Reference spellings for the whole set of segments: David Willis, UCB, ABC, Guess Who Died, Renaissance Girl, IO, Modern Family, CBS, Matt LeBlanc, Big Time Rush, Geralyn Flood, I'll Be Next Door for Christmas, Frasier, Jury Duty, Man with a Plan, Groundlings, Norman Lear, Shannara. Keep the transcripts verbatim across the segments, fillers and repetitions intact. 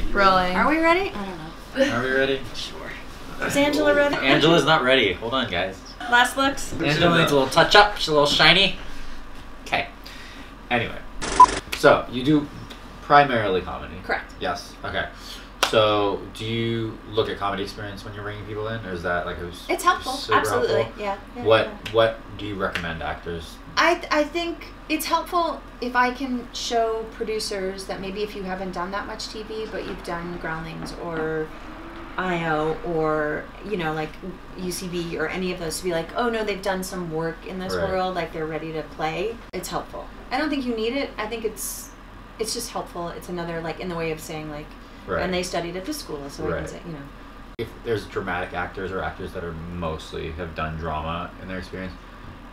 ready. Rolling. Are we ready? I don't know. Are we ready? Sure. Is Angela ready? Angela's not ready. Hold on, guys. Last looks? Angela needs a little touch up. She's a little shiny. Okay. Anyway. So, you do primarily comedy. Correct. Yes. Okay. So, do you look at comedy experience when you're bringing people in, or is that like who's? It's helpful. Absolutely, helpful? Yeah, yeah. What yeah. What do you recommend actors? I th I think it's helpful if I can show producers that maybe if you haven't done that much T V, but you've done Groundlings or I O or you know like U C B or any of those, to be like, oh no, they've done some work in this right. world, like they're ready to play. It's helpful. I don't think you need it. I think it's it's just helpful. It's another like in the way of saying like. Right. And they studied at this school, so right. I can say, you know. If there's dramatic actors or actors that are mostly have done drama in their experience,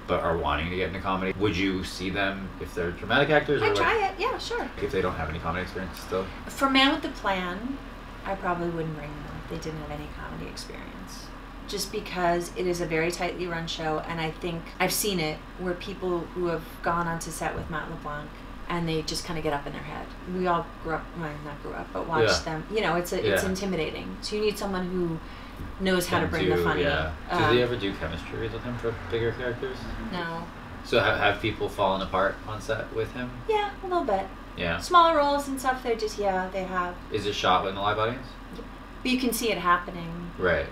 but are wanting to get into comedy, would you see them if they're dramatic actors? I'd try like, it, yeah, sure. If they don't have any comedy experience still? For Man with a Plan, I probably wouldn't bring them if they didn't have any comedy experience. Just because it is a very tightly run show, and I think I've seen it where people who have gone onto set with Matt LeBlanc and they just kind of get up in their head. We all grew up, well, not grew up, but watched yeah. them. You know, it's a, yeah. it's intimidating. So you need someone who knows how to bring do, the funny. Yeah. Um, Did they ever do chemistry with him for bigger characters? No. So have, have people fallen apart on set with him? Yeah, a little bit. Yeah. Smaller roles and stuff, they're just, yeah, they have. Is it shot with a live audience? Yeah. But you can see it happening. Right.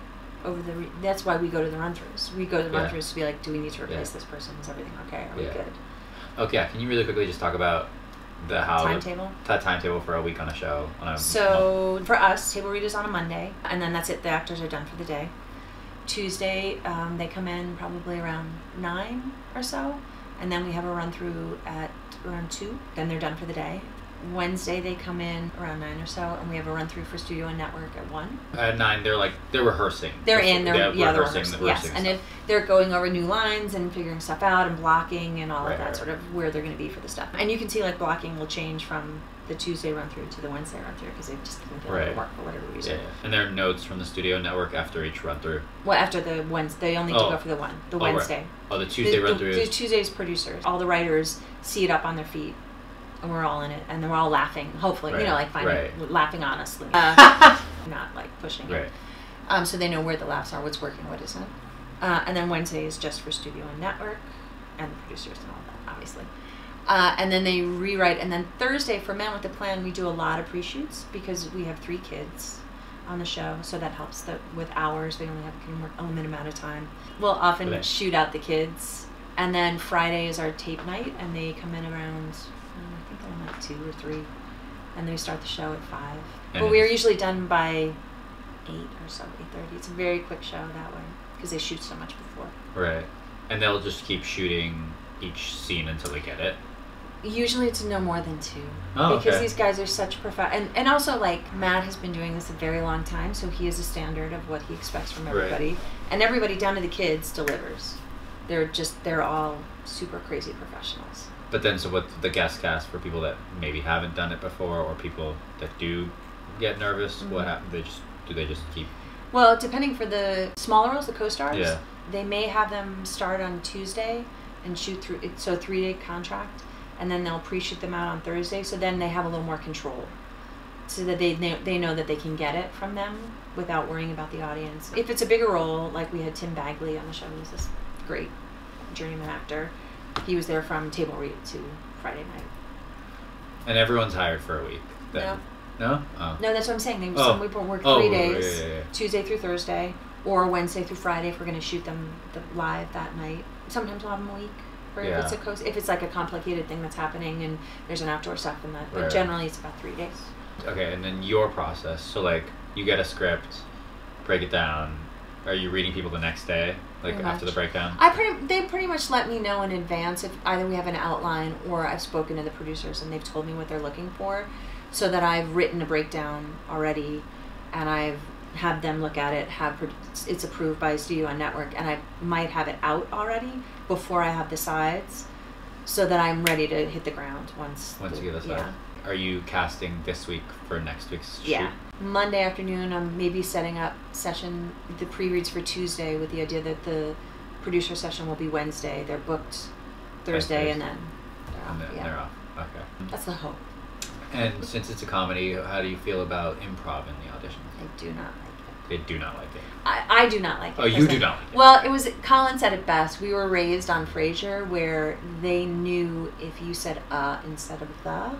Over the, re that's why we go to the run-throughs. We go to the yeah. run-throughs to be like, do we need to replace yeah. this person? Is everything okay? Are yeah. we good? Okay, can you really quickly just talk about the how timetable? That timetable for a week on a show. On a so month. For us, table read is on a Monday, and then that's it. The actors are done for the day. Tuesday, um, they come in probably around nine or so, and then we have a run through at around two. Then they're done for the day. Wednesday they come in around nine or so, and we have a run through for studio and network at one. At nine, they're like they're rehearsing. They're in. They're yeah, yeah rehearsing, they're rehearsing. Yes, rehearsing and if they're going over new lines and figuring stuff out and blocking and all right, of that right, sort right. of where they're going to be for the stuff. And you can see like blocking will change from the Tuesday run through to the Wednesday run through because they just didn't feel like work for whatever reason. Yeah, yeah. And there are notes from the studio network after each run through. Well, after the Wednesday, they only oh. do go for the one, the oh, Wednesday. Right. Oh, the Tuesday the, run through. The, the Tuesday's producers, all the writers, see it up on their feet. And we're all in it, and then we're all laughing, hopefully, right, you know, like finding, right. laughing honestly, uh, not like pushing right. it. Um, so they know where the laughs are, what's working, what isn't. Uh, and then Wednesday is just for studio and network, and the producers and all that, obviously. Uh, and then they rewrite, and then Thursday for Man with a Plan, we do a lot of pre-shoots because we have three kids on the show, so that helps the, with hours. We only have can work a limited amount of time. We'll often okay. shoot out the kids, and then Friday is our tape night, and they come in around. I think I'm like two or three, and then we start the show at five. And but we're usually done by eight or so, eight thirty. It's a very quick show that way because they shoot so much before. Right, and they'll just keep shooting each scene until they get it. Usually, it's no more than two oh, because okay. these guys are such profound. And and also like Matt has been doing this a very long time, so he has a standard of what he expects from everybody, right. and everybody down to the kids delivers. They're just they're all super crazy professionals. But then, so what's the guest cast for people that maybe haven't done it before, or people that do get nervous? Mm-hmm. What happens? They just do they just keep? Well, depending for the smaller roles, the co-stars, yeah. they may have them start on Tuesday and shoot through. So three day contract, and then they'll pre-shoot them out on Thursday. So then they have a little more control, so that they they know that they can get it from them without worrying about the audience. If it's a bigger role, like we had Tim Bagley on the show, who's this great journeyman actor. He was there from table read to Friday night. And everyone's hired for a week. Then. No. No? Oh. No, that's what I'm saying. They, oh. Some people work three oh, days, yeah, yeah, yeah. Tuesday through Thursday, or Wednesday through Friday if we're going to shoot them the live that night. Sometimes we'll have them a week. Or yeah. if, it's a coast, if it's like a complicated thing that's happening and there's an outdoor stuff in that. But right. generally it's about three days. Okay, and then your process. So like you get a script, break it down. Are you reading people the next day? Like pretty after much. The breakdown? I pretty, they pretty much let me know in advance if either we have an outline or I've spoken to the producers and they've told me what they're looking for so that I've written a breakdown already and I've had them look at it, have it's approved by Studio and Network and I might have it out already before I have the sides so that I'm ready to hit the ground once. Once the, you get the sides. Yeah. Are you casting this week for next week's shoot? Yeah. Monday afternoon, I'm maybe setting up session, the pre-reads for Tuesday with the idea that the producer session will be Wednesday. They're booked Thursday, Thursday. and then they're off. And then yeah. they're off. Okay. That's the hope. And since it's a comedy, how do you feel about improv in the auditions? I do not like it. They do not like it. I, I do not like it. Oh, you do not like it. Well, it was, Colin said it best. We were raised on Frasier where they knew if you said uh instead of the,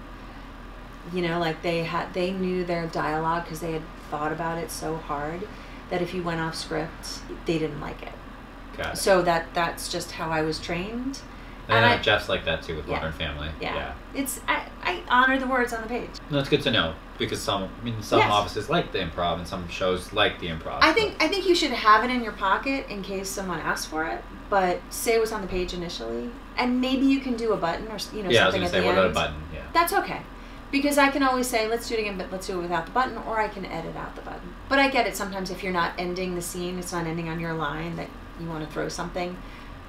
you know, like they had, they knew their dialogue because they had thought about it so hard that if you went off script, they didn't like it. Got it. So that, that's just how I was trained. And, and I, Jeff's like that too with yeah, Modern Family. Yeah. yeah. It's I, I honor the words on the page. No, it's good to know because some I mean some yes. offices like the improv and some shows like the improv. I think I think you should have it in your pocket in case someone asks for it, but say what's on the page initially, and maybe you can do a button or you know yeah, something I was gonna at say, the end. Yeah, I was going to say what about a button? Yeah. That's okay. Because I can always say, let's do it again, but let's do it without the button, or I can edit out the button. But I get it sometimes if you're not ending the scene, it's not ending on your line, that you want to throw something,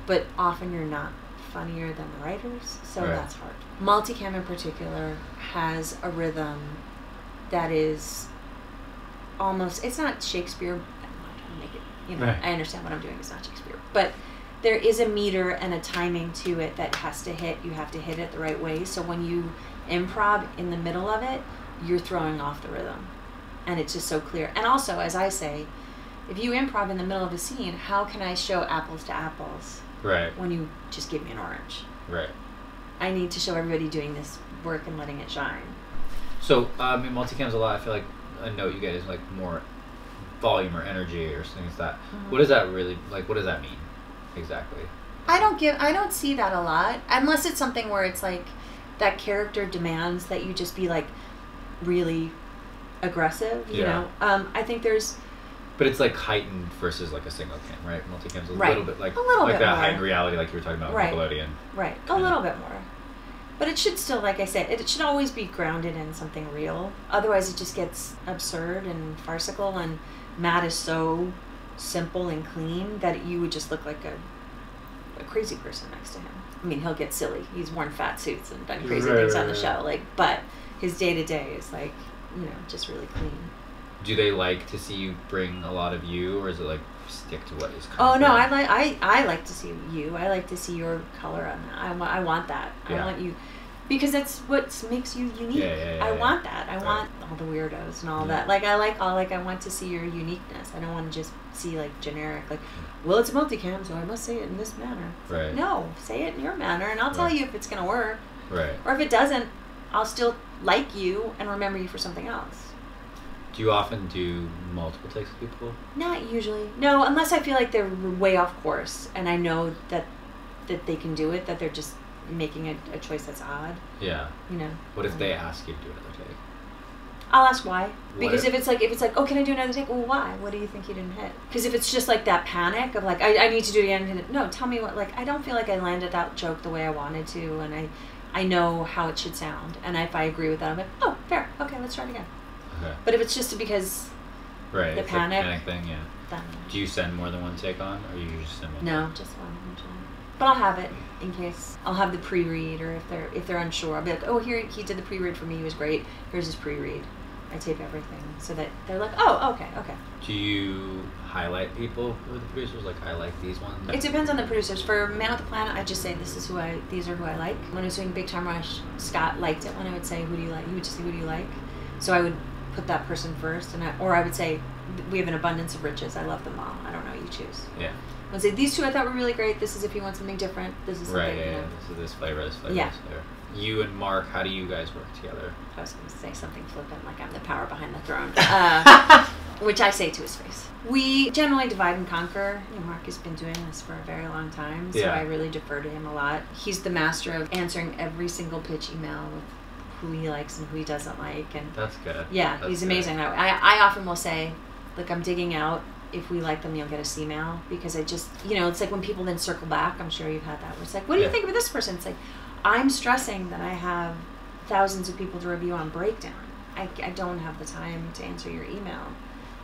but often you're not funnier than the writers, so right. that's hard. Multicam in particular has a rhythm that is almost, it's not Shakespeare, I'm not trying to make it, you know, right. I understand what I'm doing is not Shakespeare, but there is a meter and a timing to it that has to hit, you have to hit it the right way, so when you improv in the middle of it, you're throwing off the rhythm, and it's just so clear. And also, as I say, if you improv in the middle of a scene, how can I show apples to apples? Right. When you just give me an orange. Right. I need to show everybody doing this work and letting it shine. So, I um, mean, multicam's a lot. I feel like a note you get is like more volume or energy or things like that. Mm-hmm. What does that really, like, what does that mean exactly? I don't give, I don't see that a lot. Unless it's something where it's like that character demands that you just be like really aggressive, you yeah. know? Um, I think there's... But it's like heightened versus like a single cam, right? Multicam's a right. little bit like a little like bit that more. Heightened reality, like you were talking about with right. Nickelodeon. Right, a and little bit more. But it should still, like I said, it should always be grounded in something real. Otherwise, it just gets absurd and farcical. And Matt is so simple and clean that you would just look like a a crazy person next to him. I mean, he'll get silly. He's worn fat suits and done crazy right, things right, on the right. show. Like, but his day to day is like, you know, just really clean. Do they like to see you bring a lot of you, or is it like stick to what is coming? Oh no, I like I, I like to see you. I like to see your color on that. I, I want that. Yeah. I want you, because that's what makes you unique. Yeah, yeah, yeah, I yeah. want that. I right. want all the weirdos and all yeah. that. Like I like all like I want to see your uniqueness. I don't want to just see like generic like, well, it's multicam, so I must say it in this manner. Right. No, say it in your manner, and I'll tell right. you if it's gonna work. Right. Or if it doesn't, I'll still like you and remember you for something else. Do you often do multiple takes with people? Not usually. No, unless I feel like they're way off course and I know that that they can do it, that they're just making a, a choice that's odd. Yeah. You know. What if um, they ask you to do another take? I'll ask why. What because if, if it's like if it's like, oh, can I do another take? Well, why? What do you think you didn't hit? Because if it's just like that panic of like, I, I need to do it again. No, tell me what, like, I don't feel like I landed that joke the way I wanted to, and I, I know how it should sound. And if I agree with that, I'm like, oh, fair. Okay, let's try it again. Okay. But if it's just because right, the panic, panic thing, yeah. Then. Do you send more than one take on, or you just send one? No, one? Just one. But I'll have it in case I'll have the pre-read, or if they're if they're unsure, I'll be like, oh, here he did the pre-read for me, he was great. Here's his pre-read. I tape everything so that they're like, oh, okay, okay. Do you highlight people with the producers? Like, I like these ones. It depends on the producers. For Man with a Plan, I just say this is who I these are who I like. When I was doing Big Time Rush, Scott liked it when I would say who do you like. He would just say who do you like. So I would put that person first, and I, or I would say we have an abundance of riches, I love them all, I don't know, you choose. Yeah. I would say these two I thought were really great, this is if you want something different, this is right, something, yeah, you know. This is this flavor, this flavor, yeah. this flavor. You and Mark, how do you guys work together? I was going to say something flippant, like I'm the power behind the throne, uh, which I say to his face. We generally divide and conquer. You know, Mark has been doing this for a very long time, so yeah. I really defer to him a lot. He's the master of answering every single pitch email with who he likes and who he doesn't like, and that's good. Yeah, that's he's amazing good. That way. I, I often will say, look, I'm digging out. If we like them, you'll get a C-mail, because I just, you know, it's like when people then circle back. I'm sure you've had that. Where it's like, what do yeah. you think about this person? It's like, I'm stressing that I have thousands of people to review on Breakdown. I, I don't have the time to answer your email.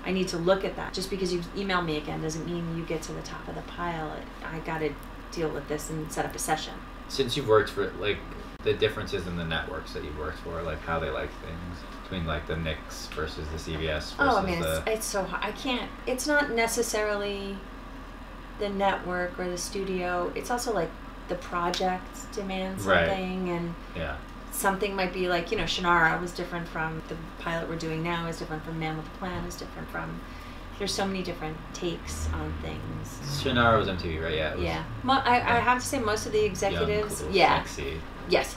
I need to look at that. Just because you emailed me again doesn't mean you get to the top of the pile. I got to deal with this and set up a session. Since you've worked for like. The differences in the networks that you've worked for, like how they like things, between like the Knicks versus the C B S versus oh, I mean, the... It's, it's so hard. I can't... It's not necessarily the network or the studio. It's also like the project demands right. something, and yeah. something might be like, you know, Shannara was different from the pilot we're doing now, is different from Man with a Plan, is different from, there's so many different takes on things. Shannara was M T V, right? Yeah. It was, yeah. Mo I, I have to say most of the executives, young, cool, yeah. Sexy. Yes.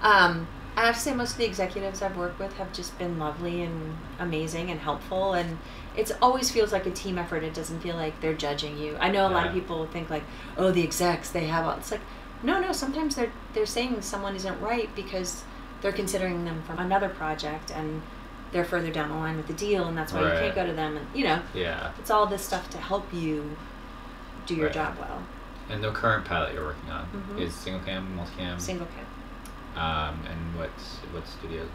Um, I have to say most of the executives I've worked with have just been lovely and amazing and helpful, and it always feels like a team effort. It doesn't feel like they're judging you. I know a yeah. lot of people think like, oh, the execs, they have all. It's like, no, no. Sometimes they're they're saying someone isn't right because they're considering them from another project and they're further down the line with the deal, and that's why right. you can't go to them. And you know, yeah, it's all this stuff to help you do your right. job well. And the current pilot you're working on mm-hmm. is single cam, multicam? Single cam. Um, and what what studio?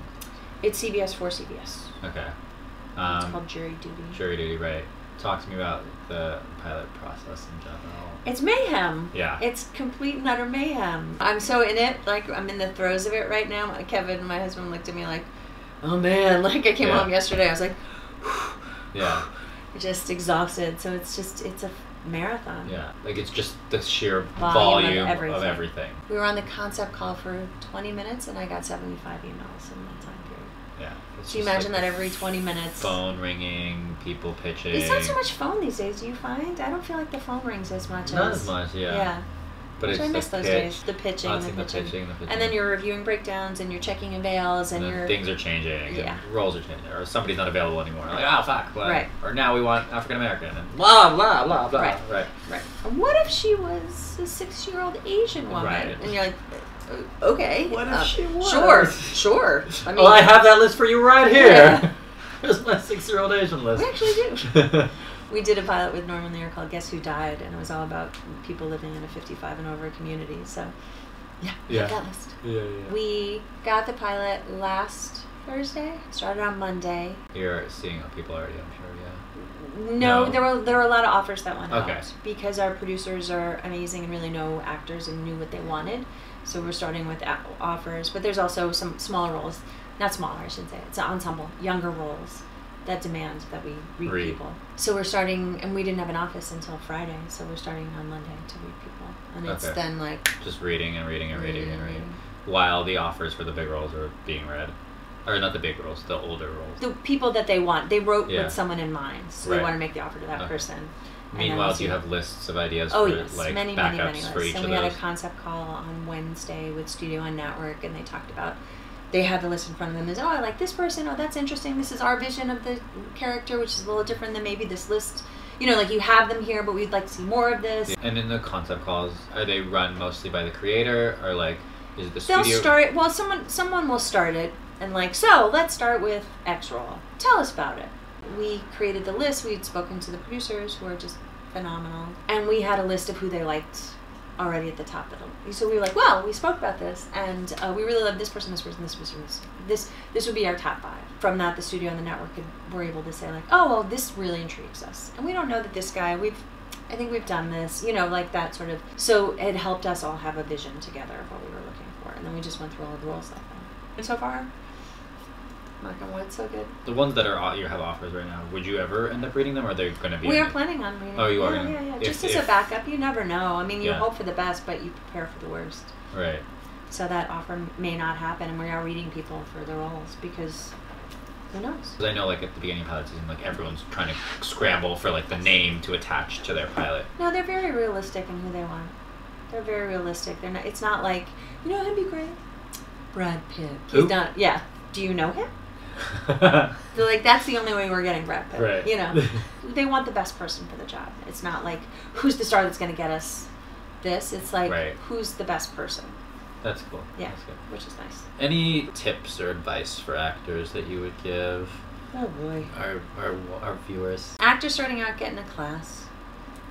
It's C B S for C B S. Okay. Um, it's called Jury Duty. Jury Duty, right. Talk to me about the pilot process in general. It's mayhem. Yeah. It's complete and utter mayhem. I'm so in it, like I'm in the throes of it right now. Kevin, my husband, looked at me like, oh man, like I came yeah. home yesterday, I was like, yeah, just exhausted. So it's just, it's a marathon. Yeah, like it's just the sheer volume, volume of, everything. of everything. We were on the concept call for twenty minutes and I got seventy-five emails in that time period. Yeah. So you imagine like that every twenty minutes. Phone ringing, people pitching. It's not so much phone these days, do you find? I don't feel like the phone rings as much not as... Not as much, yeah. Yeah. But it's I miss those pitch. days. The pitching, the pitching. the pitching, the pitching. And then you're reviewing breakdowns and you're checking avails and, and you're... Things are changing. Yeah. Roles are changing. Or somebody's not available anymore. Like, ah, oh, fuck. Blah. Right. Or now we want African-American and blah, blah, blah, blah. Right. Right. Right. And what if she was a six-year-old Asian woman? Right. And you're like... Okay. What if uh, she was? Sure, sure. I mean, well, I have that list for you right here. Yeah. Here's my six-year-old Asian list. We actually do. We did a pilot with Norman Lear called Guess Who Died, and it was all about people living in a fifty-five and over community. So, yeah, yeah. that list. Yeah, yeah. We got the pilot last Thursday. Started on Monday. You're seeing people already, I'm sure. Yeah. No, no, there were there were a lot of offers that went okay. out because our producers are amazing and really know actors and knew what they wanted. So we're starting with offers, but there's also some smaller roles, not smaller, I should say. It's an ensemble, younger roles that demand that we read, read people. So we're starting, and we didn't have an office until Friday, so we're starting on Monday to read people, and okay. it's then like just reading and reading and reading, reading and reading, while the offers for the big roles are being read. Or not the big roles, the older roles. The people that they want. They wrote yeah. with someone in mind, so right. they want to make the offer to that okay. person. Meanwhile, do you have lists of ideas oh, for yes. like many, backups many, many for lists. each and of those? And we had a concept call on Wednesday with Studio and Network, and they talked about, they had the list in front of them. They said, oh, I like this person. Oh, that's interesting. This is our vision of the character, which is a little different than maybe this list. You know, like you have them here, but we'd like to see more of this. And in the concept calls, are they run mostly by the creator, or like is it the They'll studio? They'll start, well, someone, someone will start it. And like, so let's start with X role. Tell us about it. We created the list. We'd spoken to the producers who are just phenomenal. And we had a list of who they liked already at the top of them. So we were like, well, we spoke about this and uh, we really love this person, this person, this person, this this this would be our top five. From that, the studio and the network were able to say like, oh, well, this really intrigues us. And we don't know that this guy, we've, I think we've done this, you know, like that sort of. So it helped us all have a vision together of what we were looking for. And then we just went through all of the roles that way. And so far, knock on wood, so good. The ones that are you have offers right now, would you ever end up reading them, or are they going to be? We are planning on reading. Oh, you are. Yeah, yeah, yeah. If, just as if, a backup, you never know. I mean, you yeah. hope for the best, but you prepare for the worst. Right. So that offer may not happen, and we are reading people for their roles because who knows? Because I know, like at the beginning of pilot season, like everyone's trying to scramble for like the name to attach to their pilot. No, they're very realistic in who they want. They're very realistic. They're not. It's not like you know, it'd be great. Brad Pitt. He's not. Yeah. Do you know him? They're like, that's the only way we're getting Brad Pitt. Right. You know, they want the best person for the job. It's not like who's the star that's going to get us this. It's like right. who's the best person. That's cool. Yeah, that's good. Which is nice. Any tips or advice for actors that you would give? Oh boy. Our our our viewers. Actors starting out, get in a class.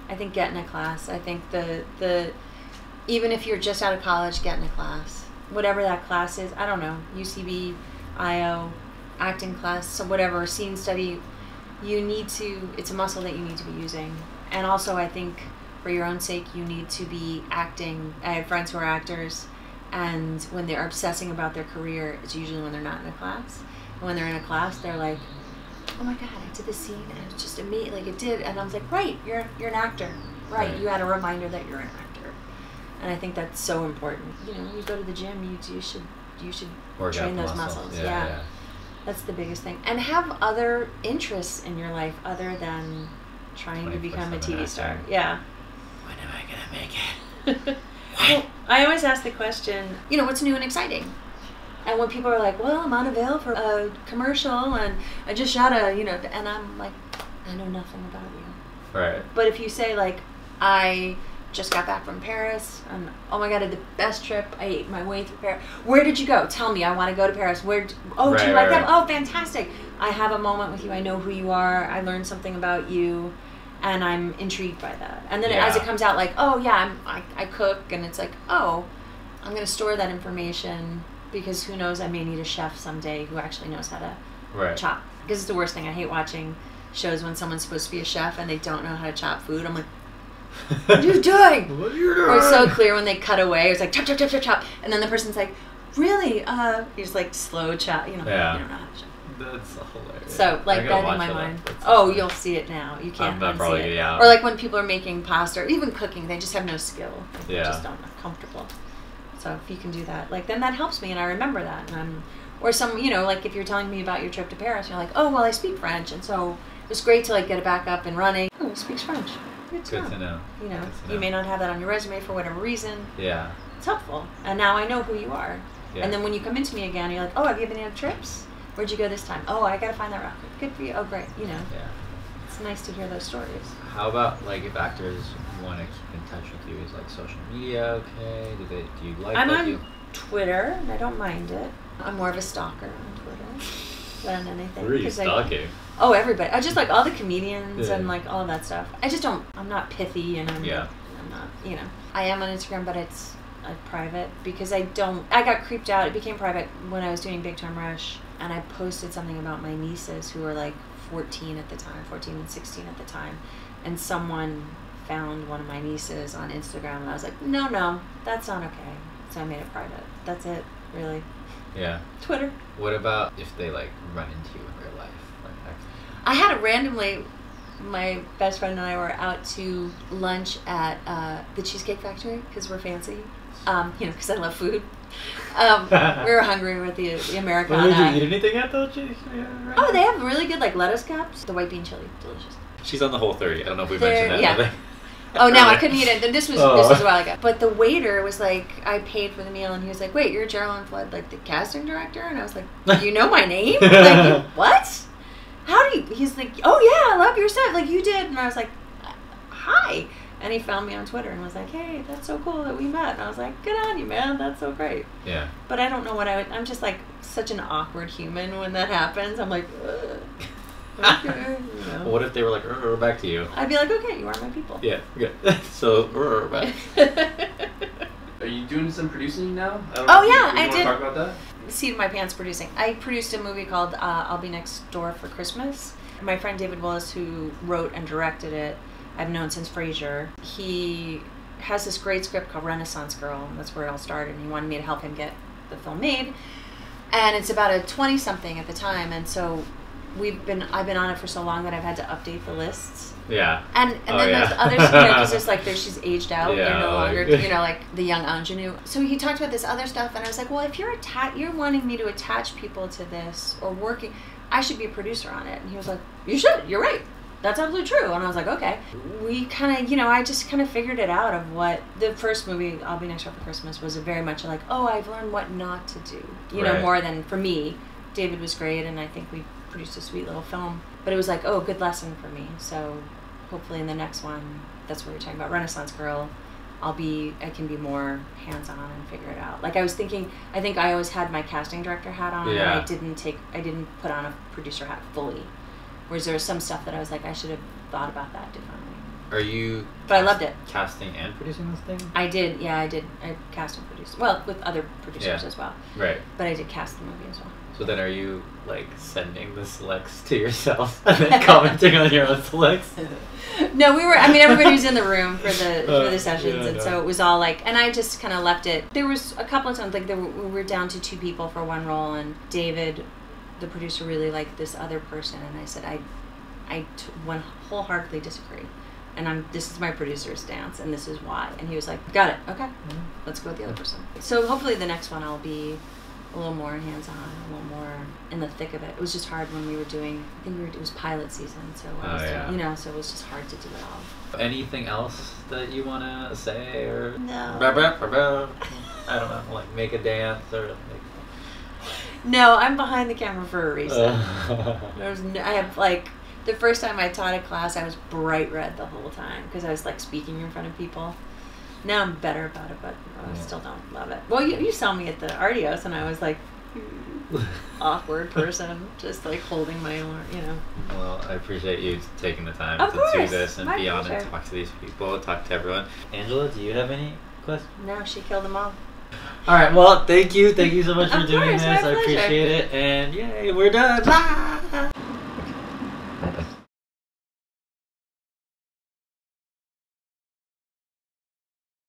I think get in a class. I think the the even if you're just out of college, get in a class. Whatever that class is, I don't know, U C B, I O, acting class, so whatever, scene study, you need to, it's a muscle that you need to be using. And also I think for your own sake, you need to be acting. I have friends who are actors, and when they're obsessing about their career, it's usually when they're not in a class. And when they're in a class, they're like, oh my God, I did this scene, and it was just amazing, like it did, and I was like, right, you're, you're an actor. Right, right, you had a reminder that you're an actor. And I think that's so important. You know, you go to the gym, you, you should you should Work train those muscles. muscles. Yeah, yeah. yeah. That's the biggest thing. And have other interests in your life other than trying to become a T V star. Yeah. When am I gonna make it? Well, I always ask the question, you know, what's new and exciting? And when people are like, well, I'm on a veil for a commercial and I just shot a, you know, and I'm like, I know nothing about you. Right. But if you say like, I just got back from Paris, and oh my God, I had the best trip. I ate my way through Paris. Where did you go? Tell me, I want to go to Paris. Where? Do, oh, right, do you right, like right. them? Oh, fantastic. I have a moment with you. I know who you are. I learned something about you. And I'm intrigued by that. And then yeah. as it comes out, like, oh, yeah, I'm, I, I cook. And it's like, oh, I'm going to store that information because who knows, I may need a chef someday who actually knows how to right. chop. Because it's the worst thing. I hate watching shows when someone's supposed to be a chef and they don't know how to chop food. I'm like, what are you doing? What are you doing? Or it's so clear when they cut away. It's like, chop, chop, chop, chop, chop. And then the person's like, really? Uh, you're just like, slow chop. You know, yeah. you don't know how to chop. That's hilarious. So, like, that in my mind. Oh, you'll see it now. You can't unsee it. Yeah. Or, like, when people are making pasta or even cooking, they just have no skill. Like, yeah. They just don't know. Comfortable. So, if you can do that, like, then that helps me and I remember that. And I'm, or some, you know, like, if you're telling me about your trip to Paris, you're like, oh, well, I speak French. And so, it's great to, like, get it back up and running. Oh, he speaks French. Good to, Good to know. You know, know, you may not have that on your resume for whatever reason. Yeah. It's helpful. And now I know who you are. Yeah. And then when you come into me again, you're like, oh, have you been on trips? Where'd you go this time? Oh, I gotta find that rock. Good for you. Oh, great. You know. Yeah. It's nice to hear those stories. How about like if actors want to keep in touch with you, is like social media okay? Do they? Do you like? I'm on you? Twitter. And I don't mind it. I'm more of a stalker on Twitter than anything. Who are you stalking? Like, oh, everybody. I just like all the comedians yeah. and like all that stuff. I just don't. I'm not pithy and I'm. Yeah. I'm not. You know. I am on Instagram, but it's like private because I don't. I got creeped out. It became private when I was doing Big Time Rush. And I posted something about my nieces who were like fourteen at the time, fourteen and sixteen at the time. And someone found one of my nieces on Instagram and I was like, no, no, that's not okay. So I made it private. That's it, really. Yeah. Twitter. What about if they like run into you in real life? Like, I had it randomly, my best friend and I were out to lunch at uh, the Cheesecake Factory because we're fancy. Um, you know, because I love food. Um, we were hungry with the, the Americana. Well, did you eat anything at those? Yeah, right. Oh, they have really good like lettuce cups. The white bean chili, delicious. She's on the Whole thirty. I don't know if we They're, mentioned that. Yeah. Oh no, I couldn't eat it. This was oh. this was a while ago. But the waiter was like, I paid for the meal, and he was like, wait, you're Geralyn Flood, like the casting director? And I was like, do you know my name? Like, what? How do you? He's like, oh yeah, I love your set, like you did. And I was like, hi. And he found me on Twitter and was like, hey, that's so cool that we met. And I was like, good on you, man. That's so great. Yeah. But I don't know what I would... I'm just, like, such an awkward human when that happens. I'm like, ugh. Okay. You know. Well, what if they were like, uh, uh, back to you? I'd be like, okay, you are my people. Yeah, good. So, uh, uh, back. Are you doing some producing now? I don't oh, know yeah, you, you I did. Do you want to talk about that? Seat of my pants producing. I produced a movie called uh, I'll Be Next Door for Christmas. My friend David Willis, who wrote and directed it, I've known since Frasier. He has this great script called Renaissance Girl. That's where it all started. And he wanted me to help him get the film made. And it's about a twenty-something at the time. And so we've been I've been on it for so long that I've had to update the lists. Yeah. And and oh, then yeah. there's others, you know, because there's like, there's, she's aged out. Yeah, you're no longer, like, you know, like the young ingenue. So he talked about this other stuff. And I was like, well, if you're, atta you're wanting me to attach people to this or working, I should be a producer on it. And he was like, you should. You're right. That's absolutely true. And I was like, okay. We kind of, you know, I just kind of figured it out of what, the first movie, I'll Be Next Door for Christmas, was very much like, oh, I've learned what not to do. You right. know, more than, for me, David was great, and I think we produced a sweet little film. But it was like, oh, good lesson for me. So hopefully in the next one, that's what we're talking about, Renaissance Girl, I'll be, I can be more hands-on and figure it out. Like I was thinking, I think I always had my casting director hat on, yeah. and I didn't take, I didn't put on a producer hat fully. Whereas there was some stuff that I was like, I should have thought about that differently. Are you... But I loved it. Casting and producing this thing? I did, yeah, I did. I cast and produced. Well, with other producers yeah. as well. Right. But I did cast the movie as well. So then are you, like, sending the selects to yourself and then commenting on your own selects? No, we were... I mean, everybody was in the room for the, uh, for the sessions, yeah, and no. so it was all like... And I just kind of left it... There was a couple of times, like, there were, we were down to two people for one role, and David... the producer really liked this other person, and I said, I, I t one wholeheartedly disagree, and I'm this is my producer's stance, and this is why. And he was like, got it, okay, mm-hmm. let's go with the other person. So hopefully the next one I'll be a little more hands-on, a little more in the thick of it. It was just hard when we were doing, I think we were, it was pilot season, so I was, oh, yeah. you know, so it was just hard to do it all. Anything else that you want to say or? No. Bah, bah, bah, bah. I don't know, like make a dance or. Like... No, I'm behind the camera for a reason. There's no, I have like. The first time I taught a class, I was bright red the whole time because I was like speaking in front of people. Now I'm better about it, but I still don't love it. Well, you, you saw me at the Artios, and I was like, awkward person, just like holding my own, you know. Well, I appreciate you taking the time of to course, do this and be pleasure. On and talk to these people, talk to everyone. Angela, do you have any questions? No, she killed them all. All right, well, thank you. Thank you so much for of doing course, this. I pleasure. Appreciate it. And yay, we're done. Bye.